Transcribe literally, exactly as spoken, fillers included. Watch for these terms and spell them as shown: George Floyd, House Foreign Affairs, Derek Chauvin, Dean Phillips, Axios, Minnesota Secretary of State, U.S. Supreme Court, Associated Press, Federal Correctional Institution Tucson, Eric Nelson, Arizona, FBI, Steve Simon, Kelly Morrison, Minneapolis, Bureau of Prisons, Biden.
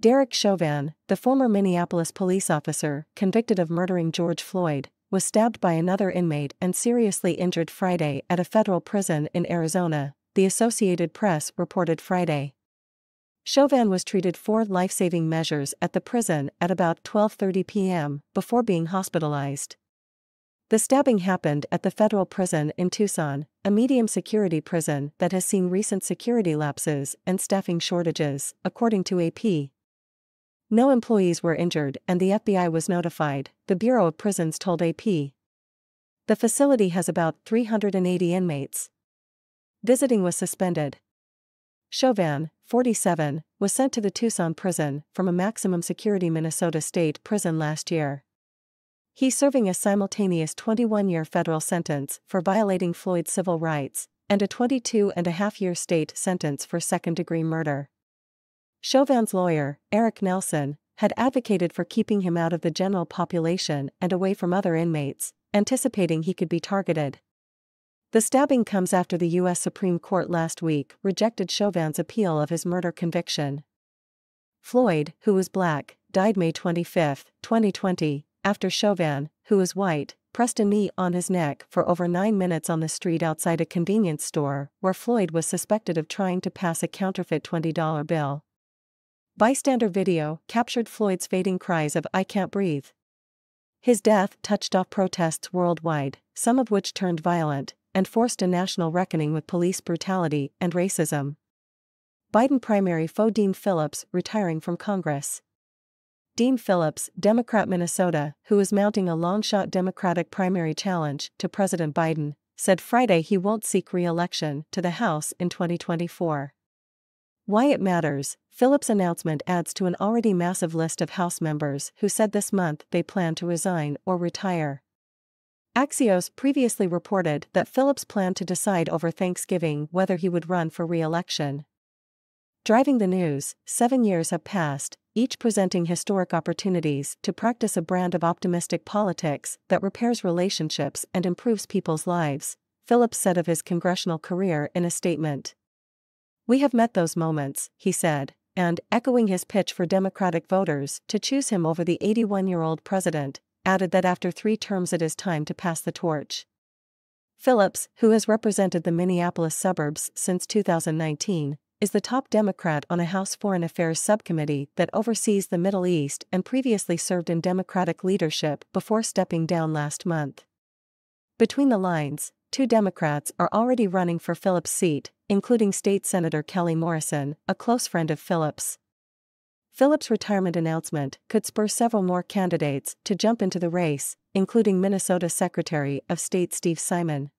Derek Chauvin, the former Minneapolis police officer convicted of murdering George Floyd, was stabbed by another inmate and seriously injured Friday at a federal prison in Arizona, the Associated Press reported Friday. Chauvin was treated for life-saving measures at the prison at about twelve thirty p m before being hospitalized. The stabbing happened at the federal prison in Tucson, a medium-security prison that has seen recent security lapses and staffing shortages, according to A P. No employees were injured and the F B I was notified, the Bureau of Prisons told A P. The facility has about three hundred eighty inmates. Visiting was suspended. Chauvin, forty-seven, was sent to the Tucson prison from a maximum security Minnesota state prison last year. He's serving a simultaneous twenty-one year federal sentence for violating Floyd's civil rights and a twenty-two and a half year state sentence for second-degree murder. Chauvin's lawyer, Eric Nelson, had advocated for keeping him out of the general population and away from other inmates, anticipating he could be targeted. The stabbing comes after the U S Supreme Court last week rejected Chauvin's appeal of his murder conviction. Floyd, who was black, died May twenty-fifth, twenty twenty, after Chauvin, who is white, pressed a knee on his neck for over nine minutes on the street outside a convenience store where Floyd was suspected of trying to pass a counterfeit twenty dollar bill. Bystander video captured Floyd's fading cries of "I can't breathe." His death touched off protests worldwide, some of which turned violent, and forced a national reckoning with police brutality and racism. Biden primary foe Dean Phillips retiring from Congress. Dean Phillips, Democrat Minnesota, who is mounting a long-shot Democratic primary challenge to President Biden, said Friday he won't seek re-election to the House in twenty twenty-four. Why it matters, Phillips' announcement adds to an already massive list of House members who said this month they plan to resign or retire. Axios previously reported that Phillips planned to decide over Thanksgiving whether he would run for re-election. Driving the news, seven years have passed, each presenting historic opportunities to practice a brand of optimistic politics that repairs relationships and improves people's lives, Phillips said of his congressional career in a statement. "We have met those moments," he said, and, echoing his pitch for Democratic voters to choose him over the eighty-one-year-old president, added that after three terms it is time to pass the torch. Phillips, who has represented the Minneapolis suburbs since two thousand nineteen, is the top Democrat on a House Foreign Affairs subcommittee that oversees the Middle East and previously served in Democratic leadership before stepping down last month. Between the lines, two Democrats are already running for Phillips' seat, including State Senator Kelly Morrison, a close friend of Phillips. Phillips' retirement announcement could spur several more candidates to jump into the race, including Minnesota Secretary of State Steve Simon.